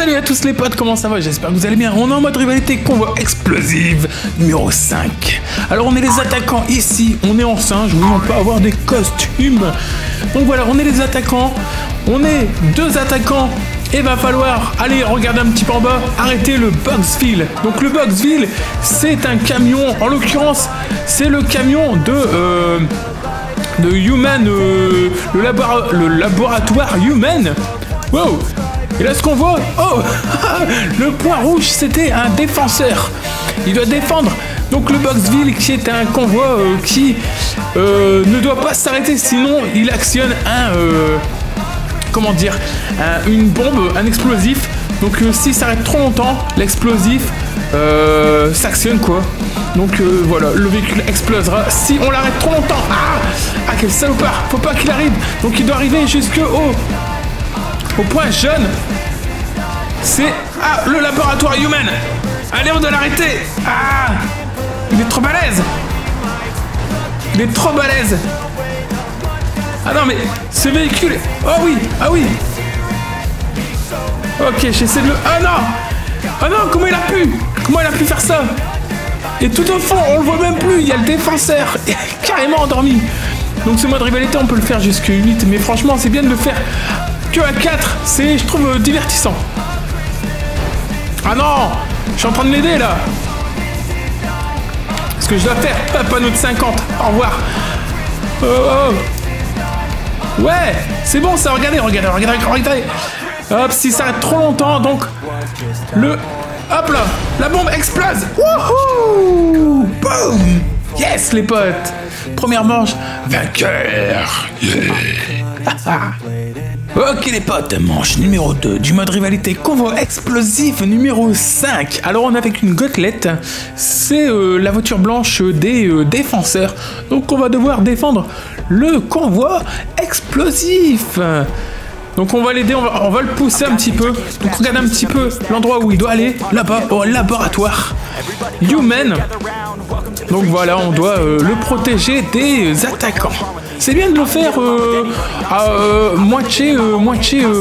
Salut à tous les potes, comment ça va? J'espère que vous allez bien. On est en mode rivalité, convoi explosive numéro 5. Alors on est les attaquants ici, on est en singe, oui on peut avoir des costumes. Donc voilà, on est les attaquants, on est deux attaquants. Et va falloir aller regarder un petit peu en bas, arrêter le Boxville. Donc le Boxville, c'est un camion, en l'occurrence, c'est le camion de Human, le laboratoire Human. Wow. Et là ce qu'on voit, oh, le point rouge, c'était un défenseur. Il doit défendre. Donc le Boxville qui est un convoi qui ne doit pas s'arrêter, sinon il actionne un... comment dire, une bombe, un explosif. Donc s'il s'arrête trop longtemps, l'explosif s'actionne quoi. Donc voilà, le véhicule explosera si on l'arrête trop longtemps. Ah quel salopard, faut pas qu'il arrive. Donc il doit arriver jusqu'au point jaune. C'est le laboratoire Human. Allez, on doit l'arrêter. Ah, il est trop balèze. Il est trop balèze. Ah non mais ce véhicule. Oh oui, ah oui. Ok, j'essaie de le... Ah non. Ah non, comment il a pu? Comment il a pu faire ça? Et tout au fond, on le voit même plus. Il y a le défenseur carrément endormi. Donc ce mode rivalité, on peut le faire jusqu'à 8. Mais franchement, c'est bien de le faire que à 4. C'est, je trouve, divertissant. Ah non, je suis en train de l'aider là. Ce que je dois faire, un panneau de 50. Au revoir. Oh, oh. Ouais, c'est bon ça, regardez, regardez, regardez, regardez. Hop, si ça reste trop longtemps, donc... Le... Hop là, la bombe explose. Wouhou! Boum! Yes, les potes! Première manche, vainqueur! Yeah. Ok les potes, manche numéro 2 du mode rivalité, convoi explosif numéro 5. Alors on est avec une Gauntlet, c'est la voiture blanche des défenseurs. Donc on va devoir défendre le convoi explosif. Donc on va l'aider, on va le pousser un petit peu. Donc regarde un petit peu l'endroit où il doit aller, là-bas, au laboratoire Human. Donc voilà, on doit le protéger des attaquants. C'est bien de le faire à moitié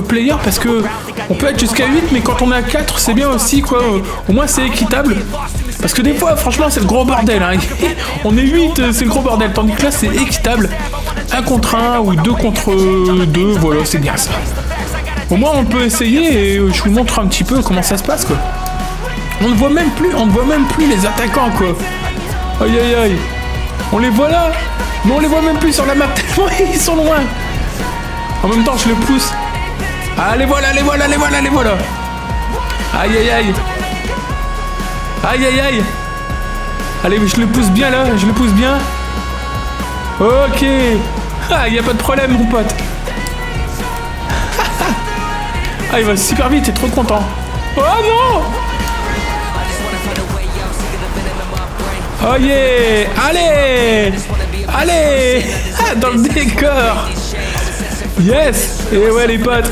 player, parce que on peut être jusqu'à 8, mais quand on est à 4, c'est bien aussi quoi. Au moins c'est équitable. Parce que des fois, franchement, c'est le gros bordel. Hein. On est 8, c'est le gros bordel. Tandis que là, c'est équitable. 1 contre 1 ou 2 contre 2, voilà, c'est bien ça. Au moins, on peut essayer et je vous montre un petit peu comment ça se passe quoi. On ne voit même plus, les attaquants quoi. Aïe aïe aïe. On les voit là. Mais on les voit même plus sur la map tellement ils sont loin. En même temps je le pousse. Ah les voilà, les voilà, les voilà, les voilà. Aïe aïe aïe. Aïe aïe aïe. Allez je le pousse bien là, je le pousse bien. Ok. Ah y a pas de problème mon pote. Ah il va super vite, t'es trop content. Oh non. Oh yeah. Allez. Allez, ah, dans le décor. Yes. Et ouais les potes.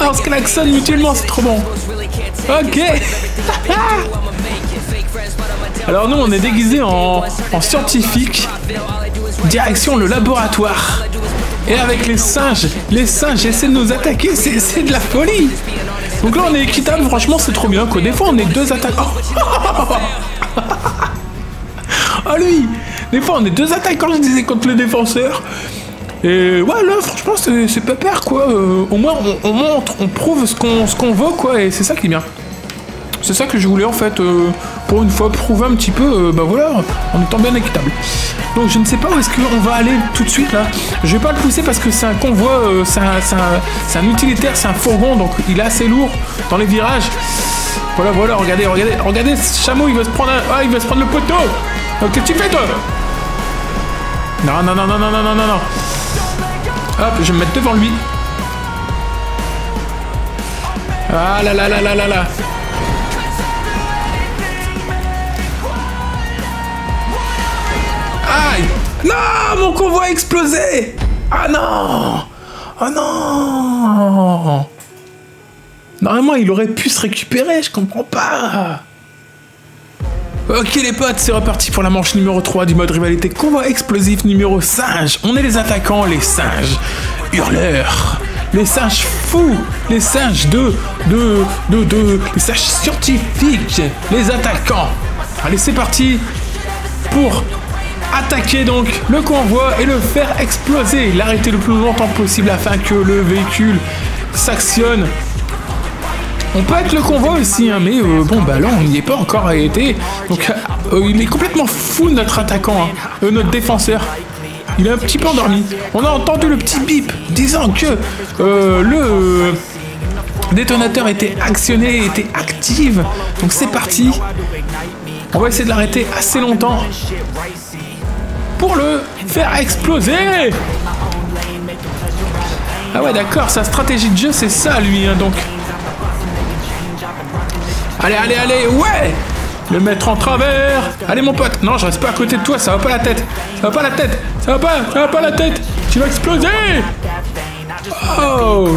Ah, on se klaxonne mutuellement, c'est trop bon. Ok. Alors nous on est déguisés en scientifique. Direction le laboratoire. Et avec les singes essaient de nous attaquer, c'est de la folie. Donc là on est équitable, franchement c'est trop bien quoi. Des fois on est deux attaquants. Oh, oh lui. Des fois on est deux attaquants, je disais, contre le défenseur. Et ouais là franchement c'est pas peur quoi. Au moins on montre, on prouve ce qu'on veut quoi, et c'est ça qui est bien. C'est ça que je voulais en fait, pour une fois prouver un petit peu, bah voilà, en étant bien équitable. Donc je ne sais pas où est-ce qu'on va aller tout de suite là. Je vais pas le pousser parce que c'est un convoi, c'est un utilitaire, c'est un fourgon, donc il est assez lourd dans les virages. Voilà voilà, regardez, regardez, regardez ce chameau, il va se prendre ah il va se prendre le poteau. Donc qu'est-ce que tu fais toi? Non non non non non non non non non. Hop, je vais me mettre devant lui. Ah là là là là là là. Aïe! Non! Mon convoi a explosé! Ah non! Ah non! Normalement, il aurait pu se récupérer, je comprends pas! Ok les potes, c'est reparti pour la manche numéro 3 du mode rivalité, convoi explosif numéro singe. On est les attaquants, les singes, hurleurs, les singes fous, les singes les singes scientifiques, les attaquants. Allez, c'est parti pour attaquer donc le convoi et le faire exploser, l'arrêter le plus longtemps possible afin que le véhicule s'actionne. On peut être le convoi aussi, hein, mais bon bah là on n'y est pas encore arrêté. Donc il est complètement fou notre attaquant, hein, notre défenseur. Il est un petit peu endormi. On a entendu le petit bip disant que le détonateur était actionné, était active. Donc c'est parti. On va essayer de l'arrêter assez longtemps pour le faire exploser. Ah ouais d'accord, sa stratégie de jeu c'est ça lui, hein, donc. Allez, allez, allez, ouais! Le mettre en travers! Allez, mon pote! Non, je reste pas à côté de toi, ça va pas la tête! Ça va pas la tête! Ça va pas la tête! Tu vas exploser! Oh!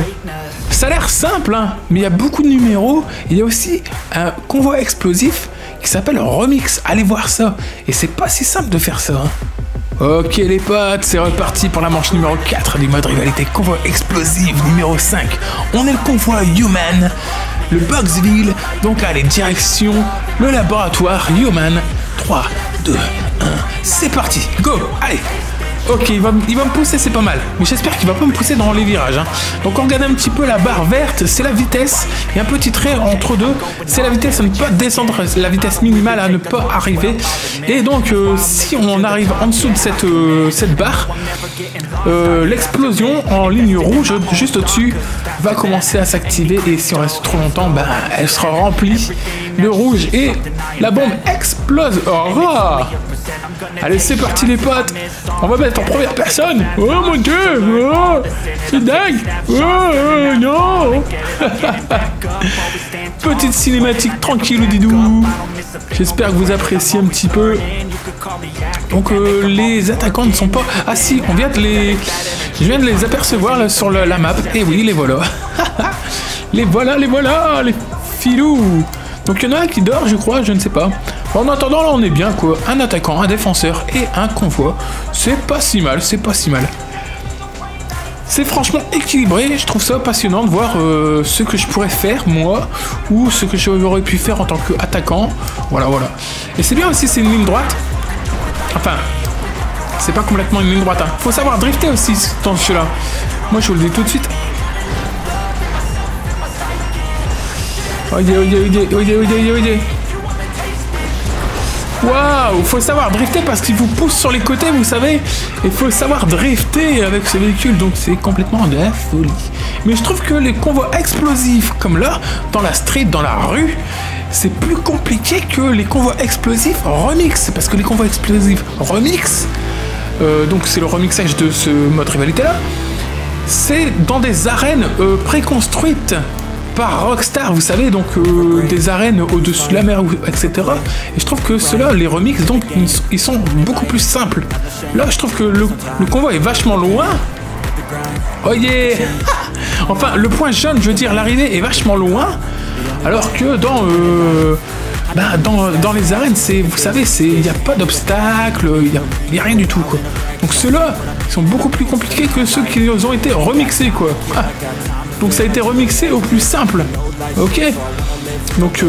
Ça a l'air simple, hein! Mais il y a beaucoup de numéros. Il y a aussi un convoi explosif qui s'appelle Remix. Allez voir ça! Et c'est pas si simple de faire ça, hein. Ok, les potes, c'est reparti pour la manche numéro 4 du mode rivalité convoi explosif numéro 5. On est le convoi Human. Le Boxville, donc allez, direction le laboratoire Human. 3, 2, 1, c'est parti, go, allez. Ok, il va me pousser, c'est pas mal. Mais j'espère qu'il va pas me pousser dans les virages, hein. Donc on regarde un petit peu la barre verte, c'est la vitesse. Et un petit trait entre deux, c'est la vitesse à ne pas descendre, la vitesse minimale à ne pas arriver. Et donc si on en arrive en dessous de cette barre, l'explosion en ligne rouge juste au-dessus va commencer à s'activer. Et si on reste trop longtemps, ben, elle sera remplie de rouge et la bombe explose. Oh, oh. Allez, c'est parti les potes. On va mettre en première personne. Oh mon dieu, oh, c'est dingue. Oh, non. Petite cinématique tranquille, didou. J'espère que vous appréciez un petit peu. Donc les attaquants ne sont pas... Ah si, on vient de les... Je viens de les apercevoir là, sur la map. Et oui, les voilà. Les voilà, les voilà, les filous. Donc il y en a un qui dort, je crois, je ne sais pas. En attendant, là on est bien quoi. Un attaquant, un défenseur et un convoi. C'est pas si mal, c'est pas si mal. C'est franchement équilibré, je trouve ça passionnant de voir ce que je pourrais faire moi, ou ce que j'aurais pu faire en tant qu'attaquant. Voilà, voilà. Et c'est bien aussi, c'est une ligne droite. Enfin, c'est pas complètement une ligne droite, hein. Faut savoir drifter aussi dans ce jeu-là. Moi je vous le dis tout de suite. Oye, oye, oye, oye, oye, oye. Waouh, faut savoir drifter parce qu'il vous pousse sur les côtés, vous savez. Et faut savoir drifter avec ce véhicule, donc c'est complètement de la folie. Mais je trouve que les convois explosifs, comme là, dans la street, dans la rue, c'est plus compliqué que les convois explosifs remix. Parce que les convois explosifs remix, donc c'est le remixage de ce mode rivalité-là, c'est dans des arènes préconstruites par Rockstar, vous savez, donc des arènes au-dessus de la mer, etc. Et je trouve que ceux-là, les remix, donc, ils sont beaucoup plus simples. Là, je trouve que le convoi est vachement loin. Oh yeah! Enfin, le point jaune, je veux dire, l'arrivée est vachement loin. Alors que dans les arènes, vous savez, il n'y a pas d'obstacle, il n'y a rien du tout, quoi. Donc ceux-là, ils sont beaucoup plus compliqués que ceux qui ont été remixés, quoi. Ah. Donc ça a été remixé au plus simple, ok. Donc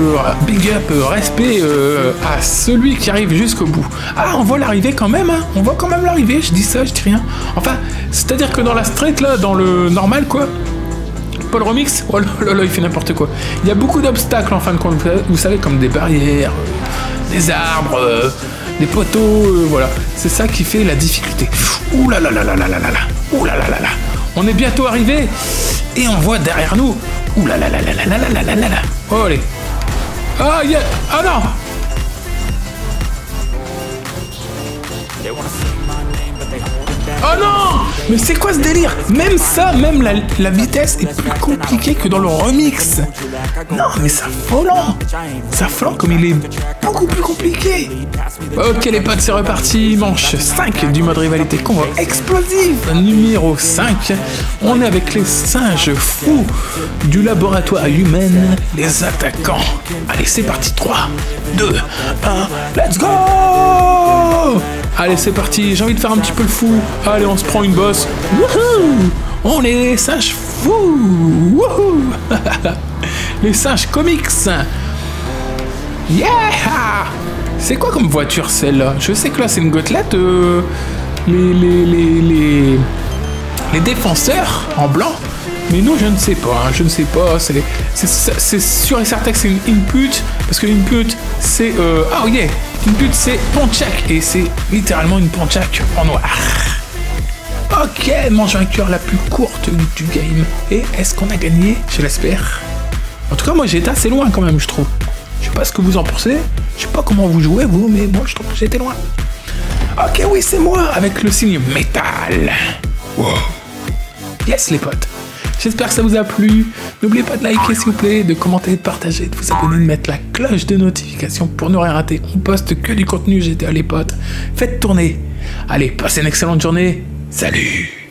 big up, respect à celui qui arrive jusqu'au bout. Ah, on voit l'arrivée quand même, hein. On voit quand même l'arrivée, je dis ça, je dis rien. Enfin, c'est-à-dire que dans la street, là, dans le normal, quoi, pas le remix, oh là là, il fait n'importe quoi. Il y a beaucoup d'obstacles en fin de compte, vous savez, comme des barrières, des arbres, des poteaux, voilà. C'est ça qui fait la difficulté. Ouh là là là là là là là là, ouh là là là là. On est bientôt arrivé et on voit derrière nous. Ouh là là là là là là là là là là. Oh allez. Ah yeah. Ah oh, non. Oh non. Mais c'est quoi ce délire? Même ça, même la vitesse est plus compliquée que dans le remix. Non mais ça volant. Ça flanc comme il est beaucoup plus compliqué. Ok les potes, c'est reparti. Manche 5 du mode rivalité convoi explosif numéro 5. On est avec les singes fous du laboratoire humain, les attaquants. Allez c'est parti, 3, 2, 1, let's go. Allez, c'est parti, j'ai envie de faire un petit peu le fou. Allez, on se prend une bosse. Wouhou! On est les singes fous. Wouhou! Les singes comics. Yeah! C'est quoi comme voiture celle-là? Je sais que là, c'est une gouttelette. Les défenseurs en blanc. Mais non, je ne sais pas, hein, je ne sais pas, c'est sûr et certain que c'est une pute, parce que une pute, c'est... oh yeah, une pute, c'est Pontiac, et c'est littéralement une Pontiac en noir. Ok, mange un cœur la plus courte du game. Et est-ce qu'on a gagné? Je l'espère. En tout cas, moi, j'étais assez loin quand même, je trouve. Je sais pas ce que vous en pensez, je sais pas comment vous jouez, vous, mais moi, je trouve que j'étais loin. Ok, oui, c'est moi, avec le signe métal. Wow. Yes, les potes. J'espère que ça vous a plu. N'oubliez pas de liker s'il vous plaît, de commenter, de partager, de vous abonner, de mettre la cloche de notification pour ne rien rater. On poste que du contenu GTA les potes. Faites tourner. Allez, passez une excellente journée. Salut!